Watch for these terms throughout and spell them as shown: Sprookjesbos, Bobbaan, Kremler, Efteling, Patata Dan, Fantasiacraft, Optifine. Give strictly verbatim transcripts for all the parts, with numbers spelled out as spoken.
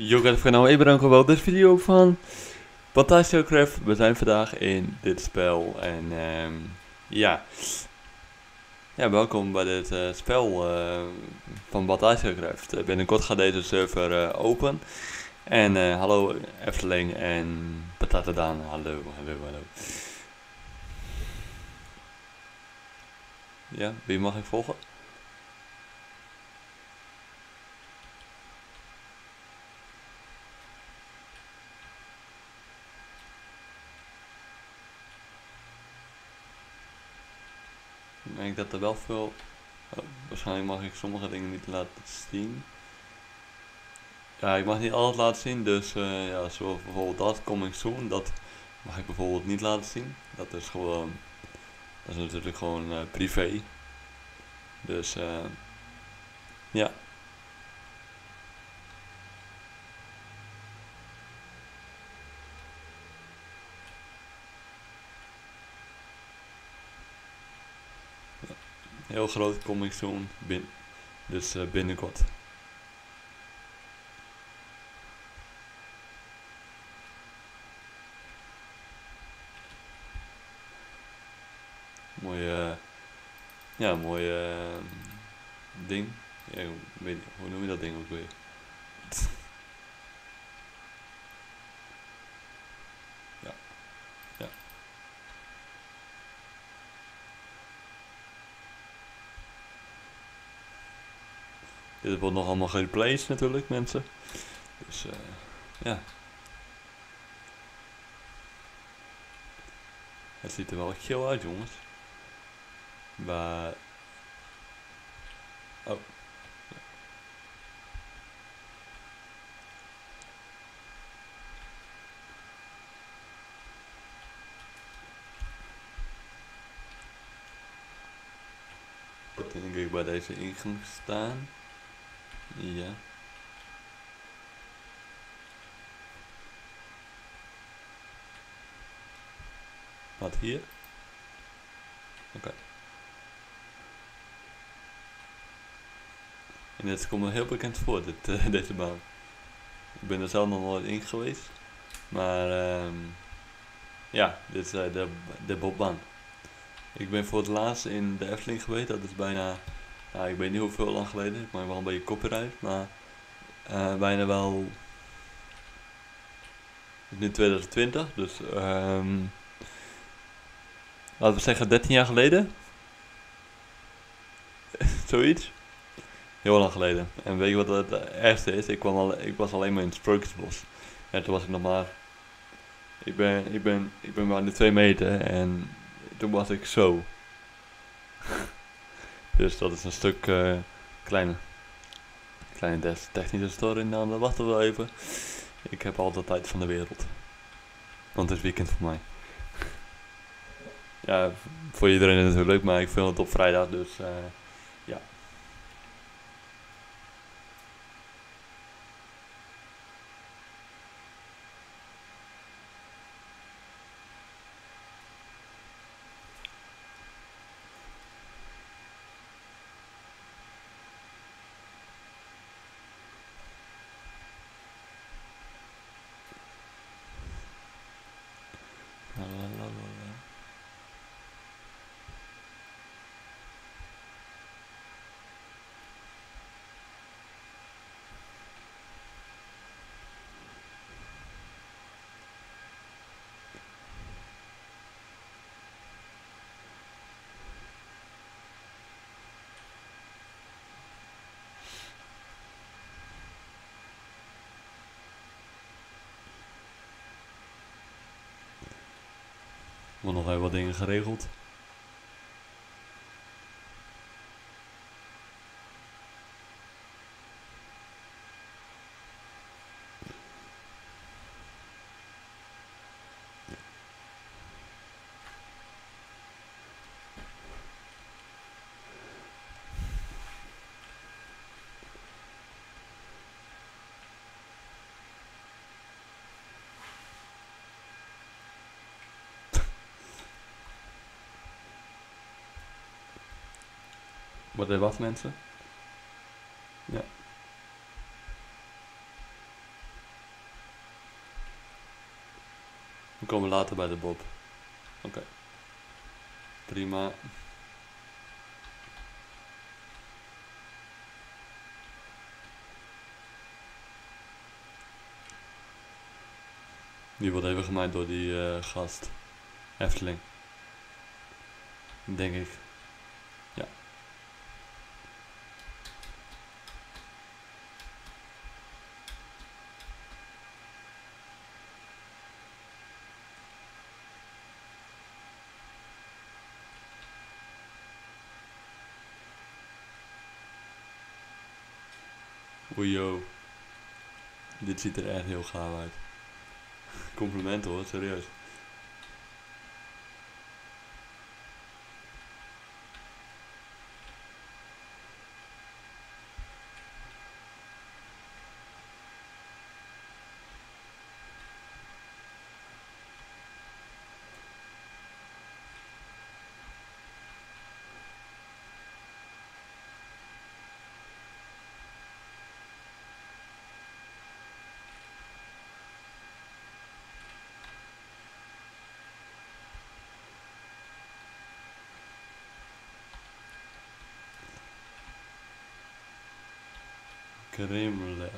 Yo guys, voor nou even bedankt voor wel deze video van Fantasiacraft. We zijn vandaag in dit spel en um, ja. ja, welkom bij dit uh, spel uh, van Fantasiacraft. Uh, binnenkort gaat deze server uh, open. En uh, hallo Efteling en Patata Dan, hallo, hallo, hallo. Ja, wie mag ik volgen? Ik denk dat er wel veel... Oh, waarschijnlijk mag ik sommige dingen niet laten zien. Ja, ik mag niet alles laten zien, dus uh, ja, zoals bijvoorbeeld dat, coming soon, dat mag ik bijvoorbeeld niet laten zien. Dat is gewoon... Dat is natuurlijk gewoon uh, privé. Dus uh, ja. Heel groot coming soon, bin dus uh, binnenkort. Mooie, uh, ja, mooie uh, ding. Ja, ik weet niet, hoe noem je dat ding ook weer? Ja, ja. Dit wordt nog allemaal gereplayed natuurlijk, mensen. Dus uh, ja. Het ziet er wel chill uit, jongens. Maar... Oh. Ik denk ik bij deze ingang staan. Ja. Wat hier? Oké. Okay. En dit komt me heel bekend voor, dit, uh, deze baan. Ik ben er zelf nog nooit in geweest. Maar um, ja, dit is uh, de, de Bobbaan. Ik ben voor het laatst in de Efteling geweest. Dat is bijna, nou, ik weet niet hoeveel lang geleden. Ik maak wel een beetje copyright. Maar uh, bijna wel... Het is nu twintig twintig, dus... Um, laten we zeggen dertien jaar geleden. Zoiets. Heel lang geleden. En weet je wat het ergste is? Ik, kwam al, ik was alleen maar in het Sprookjesbos. En toen was ik nog maar... Ik ben, ik ben, ik ben maar de twee meter en toen was ik zo. Dus dat is een stuk uh, kleiner. Kleine technische storing, nou, dat wachten we even. Ik heb altijd tijd van de wereld. Want het is weekend voor mij. Ja, voor iedereen is het natuurlijk, maar ik film het op vrijdag, dus uh, ja. Ik moet nog even wat dingen geregeld. Wat er wat, mensen? Ja. We komen later bij de Bob. Oké. Okay. Prima. Die wordt even gemaaid door die uh, gast. Efteling. Denk ik. Ja. Oejo. Dit ziet er echt heel gaaf uit. Complimenten hoor, serieus. Kremler.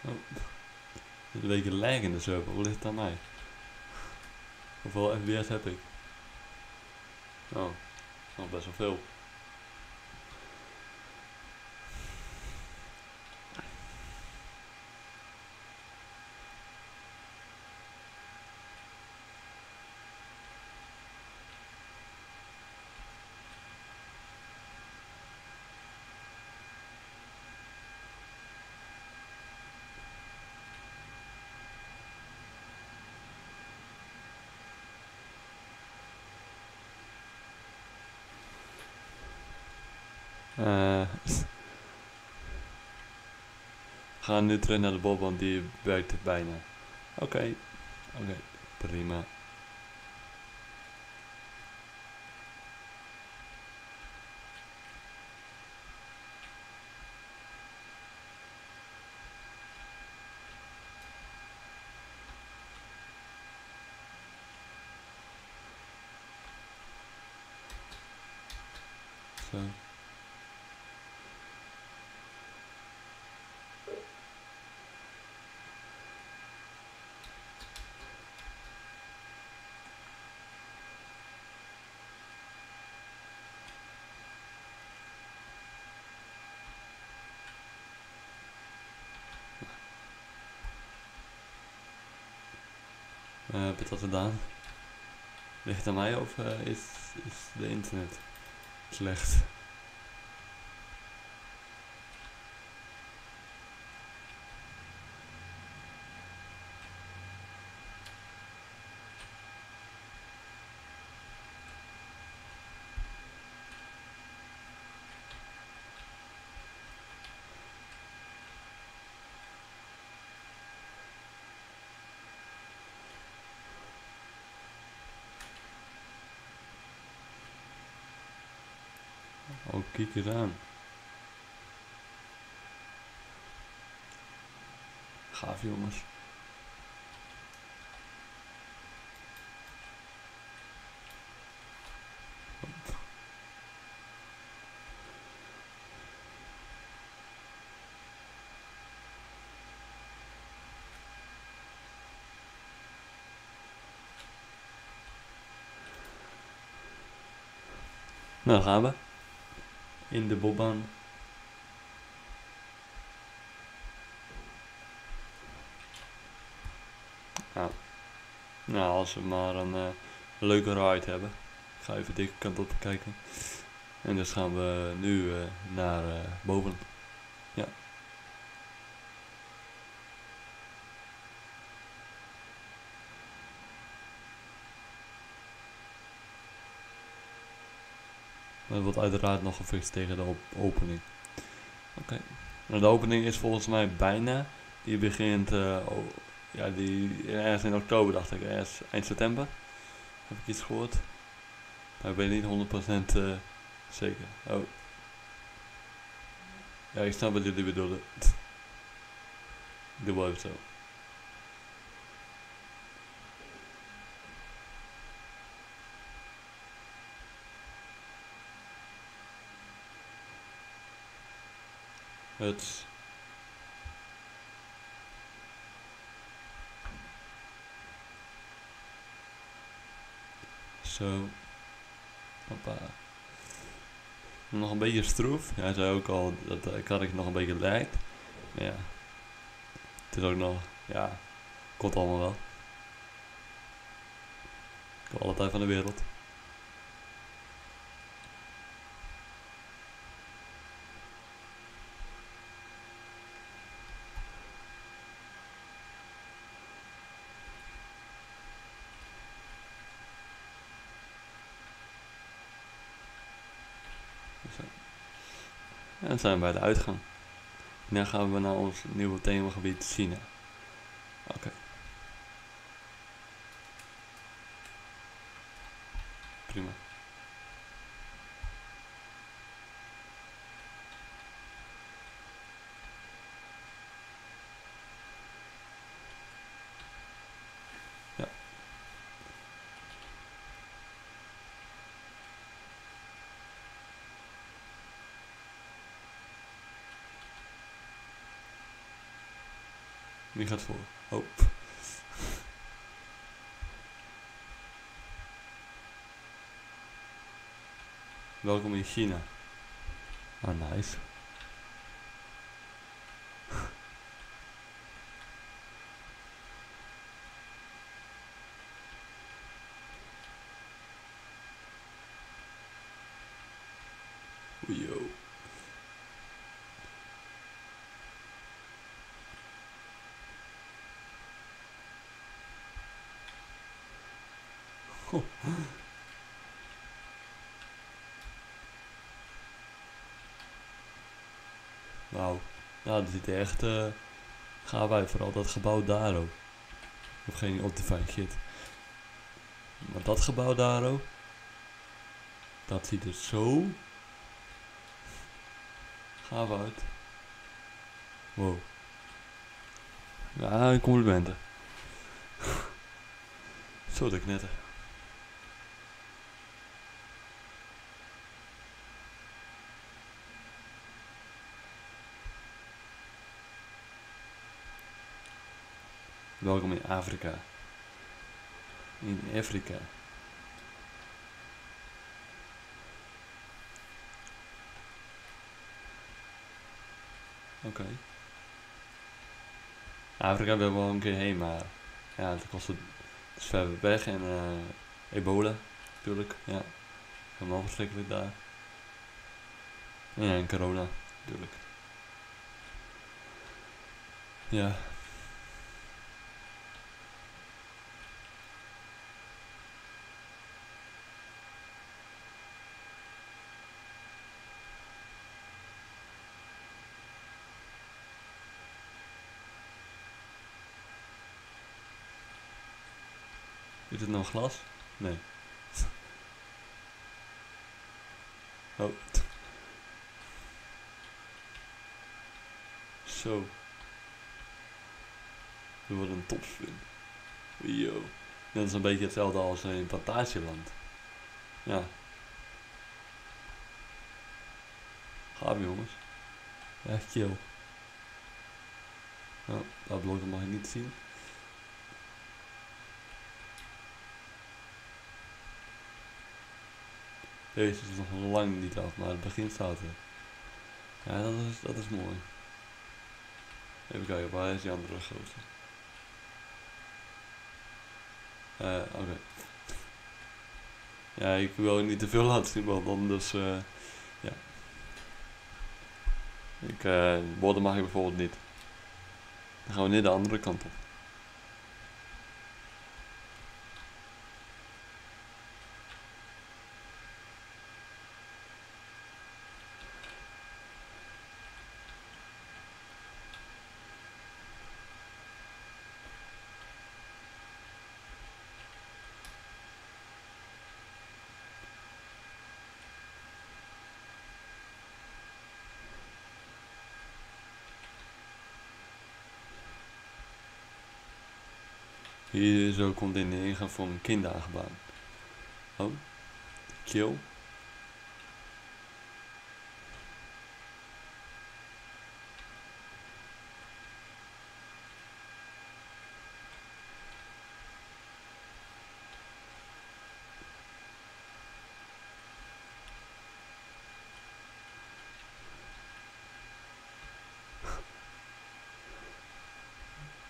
Oh. Een beetje lag in de server, hoe ligt het aan mij? Hoeveel F P S heb ik? Oh, nog best wel veel. Uh, Ga nu terug naar de Bob, want die werkt bijna. Oké, okay. Oké, okay. Prima. Zo. Uh, Patata Dan. Ligt het aan mij of uh, is, is de internet slecht? Oh, kijk eens aan. Gaaf jongens. Nou, gaan we. In de Bobbaan. Nou. nou, als we maar een uh, leuke ride hebben. Ik ga even deze kant op kijken. En dus gaan we nu uh, naar uh, boven. Ja. Dat wordt uiteraard nog gefixt tegen de op opening. Oké. Okay. De opening is volgens mij bijna. Die begint uh, Ja, die ergens in oktober dacht ik, ergens eind september heb ik iets gehoord. Maar ik ben niet honderd procent uh, zeker. Oh. Ja, ik snap wat jullie bedoelen. De woord zo. Het. Zo. Hoppa. Nog een beetje stroef. Hij zei ook al dat de karretje nog een beetje lijkt. Maar ja. Het is ook nog. Ja. Komt allemaal wel. Ik heb alle tijd van de wereld. En dan zijn we bij de uitgang. En dan gaan we naar ons nieuwe themagebied China. Oké. Okay. Prima. Ja. Wie gaat voor? Hoop. Oh. Welkom in China. Ah, oh, nice. Yo. Oh. Wauw, nou, dat ziet er echt uh, gaaf uit, vooral dat gebouw daar ook. Ik heb geen Optifine shit. Maar dat gebouw daar ook, dat ziet er zo gaaf uit. Wow. Ja, complimenten. Zo te knetter. Welkom in Afrika. In Afrika. Oké. Okay. Afrika wil wel een keer heen, maar ja, het kost het dus ver weg en uh, ebola, natuurlijk. Ja, helemaal verschrikkelijk daar. Ja, en corona, natuurlijk. Ja. Is het nou glas? Nee. Oh. Zo. We worden een topspin. Yo. Dat is een beetje hetzelfde als in Fantasieland. Ja. Gaaf jongens. Echt chill. Nou, dat blokje mag je niet zien. Deze is nog lang niet af, maar het begin staat er. Ja, dat is, dat is mooi. Even kijken, waar is die andere grote? Uh, Oké. Okay. Ja, ik wil niet te veel laten zien, want anders, uh, ja. Ik, uh, woorden mag ik bijvoorbeeld niet. Dan gaan we nu de andere kant op. Hier zo komt in de ingang voor een kinderachtbaan. Oh, chill.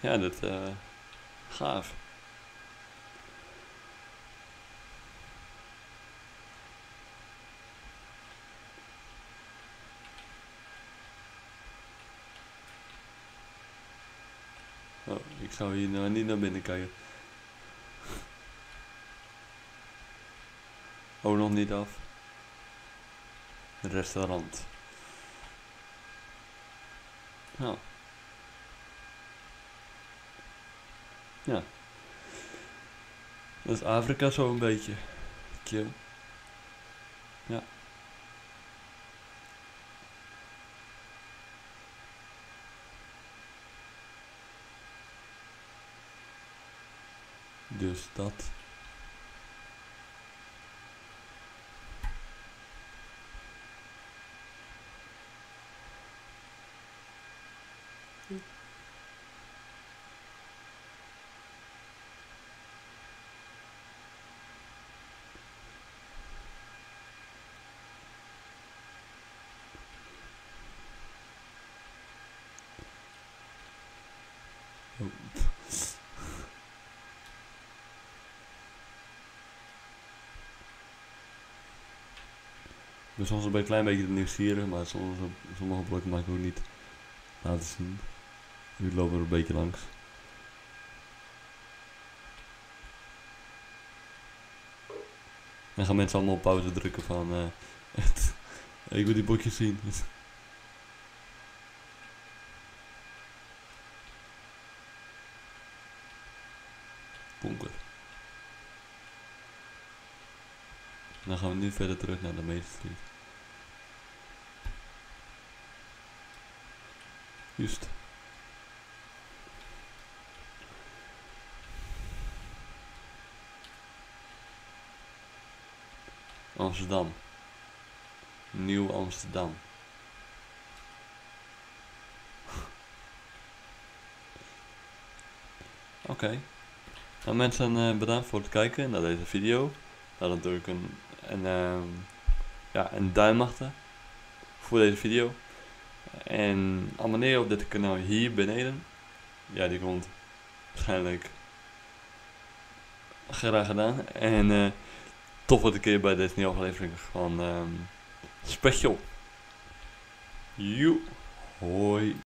Ja, dat uh, gaaf. Oh, ik zou hier nou niet naar binnen kijken. Oh, nog niet af. Restaurant. Nou. Ja, dat is Afrika zo een beetje. Chill. Ja. Dus dat. Hm. Ik ben soms een klein beetje nieuwsgierig, maar soms, sommige blokken maak ik ook niet laten zien. Nu lopen we er een beetje langs. Dan gaan mensen allemaal op pauze drukken van uh, het, ik wil die blokjes zien. Donker. Dan gaan we nu verder terug naar de Mainstream. Juist. Amsterdam. Nieuw Amsterdam. Oké. Okay. Nou mensen, uh, bedankt voor het kijken naar deze video. Laat natuurlijk een, een, um, ja, een duim achter voor deze video. En abonneer op dit kanaal hier beneden. Ja, die komt waarschijnlijk graag gedaan. En uh, tot wat een keer bij deze nieuwe aflevering van um, Special. Joe, hoi.